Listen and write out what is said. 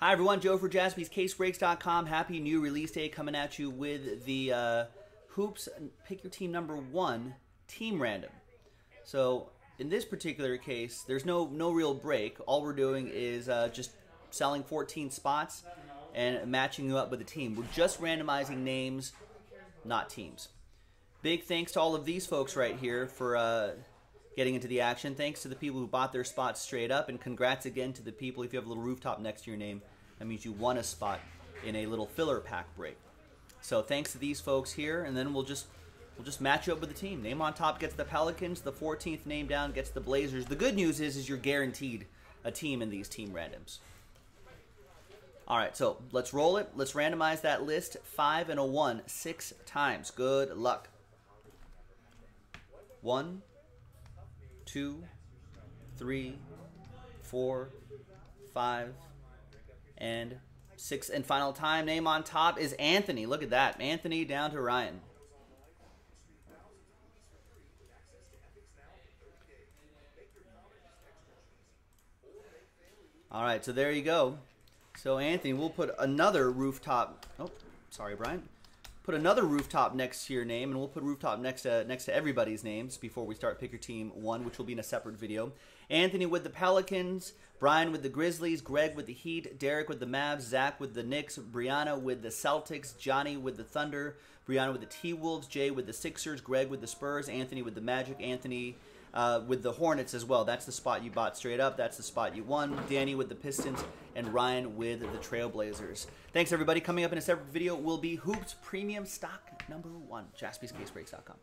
Hi everyone, Joe for JaspysCaseBreaks.com. Happy new release day, coming at you with the Hoops Pick Your Team Number 1 Team Random. So in this particular case, there's no real break. All we're doing is just selling 14 spots and matching you up with a team. We're just randomizing names, not teams. Big thanks to all of these folks right here for getting into the action. Thanks to the people who bought their spots straight up, and congrats again to the people. If you have a little rooftop next to your name, that means you won a spot in a little filler pack break. So thanks to these folks here, and then we'll just match you up with the team. Name on top gets the Pelicans, the 14th name down gets the Blazers. The good news is you're guaranteed a team in these team randoms. All right, so let's roll it. Let's randomize that list 5 and a 1 6 times. Good luck. 1, 2, 3, 4, 5, and 6. And final time, name on top is Anthony. Look at that. Anthony down to Ryan. All right, so there you go. So Anthony, we'll put another rooftop. Oh, sorry, Brian. Put another rooftop next to your name, and we'll put rooftop next to everybody's names before we start Pick Your Team 1, which will be in a separate video. Anthony with the Pelicans, Brian with the Grizzlies, Greg with the Heat, Derek with the Mavs, Zach with the Knicks, Brianna with the Celtics, Johnny with the Thunder, Brianna with the T-Wolves, Jay with the Sixers, Greg with the Spurs, Anthony with the Magic, Anthony with the Hornets as well. That's the spot you bought straight up. That's the spot you won. Danny with the Pistons, and Ryan with the Trailblazers. Thanks, everybody. Coming up in a separate video will be Hoops Premium Stock Number 1, JaspysCaseBreaks.com.